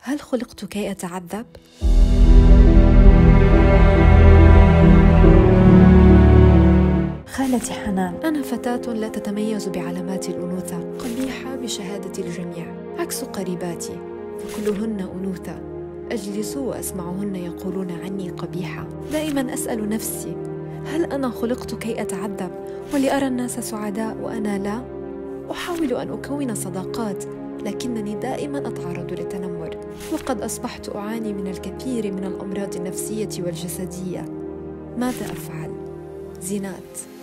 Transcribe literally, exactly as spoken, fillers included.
هل خلقت كي أتعذب؟ خالة حنان، أنا فتاة لا تتميز بعلامات الأنوثة، قبيحة بشهادة الجميع، عكس قريباتي فكلهن أنوثة. أجلس وأسمعهن يقولون عني قبيحة. دائما أسأل نفسي، هل أنا خلقت كي أتعذب ولأرى الناس سعداء وأنا لا؟ أحاول أن أكون صداقات، لكنني دائما أتعرض للتنمر، وقد أصبحت أعاني من الكثير من الأمراض النفسية والجسدية. ماذا أفعل؟ زينات.